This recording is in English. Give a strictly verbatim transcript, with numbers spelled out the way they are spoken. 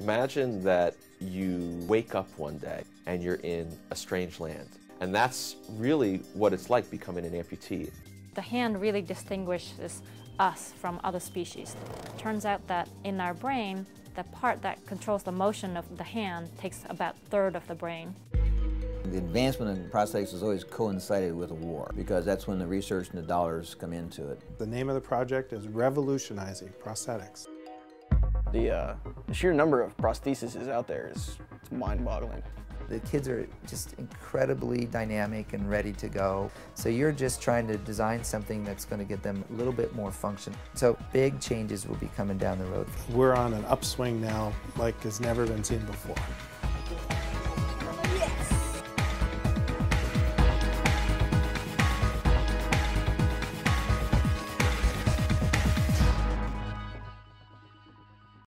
Imagine that you wake up one day and you're in a strange land. And that's really what it's like becoming an amputee. The hand really distinguishes us from other species. It turns out that in our brain, the part that controls the motion of the hand takes about a third of the brain. The advancement in prosthetics has always coincided with a war, because that's when the research and the dollars come into it. The name of the project is Revolutionizing Prosthetics. The, uh, the sheer number of prostheses out there is mind-boggling. The kids are just incredibly dynamic and ready to go. So you're just trying to design something that's going to give them a little bit more function. So big changes will be coming down the road. We're on an upswing now like has never been seen before.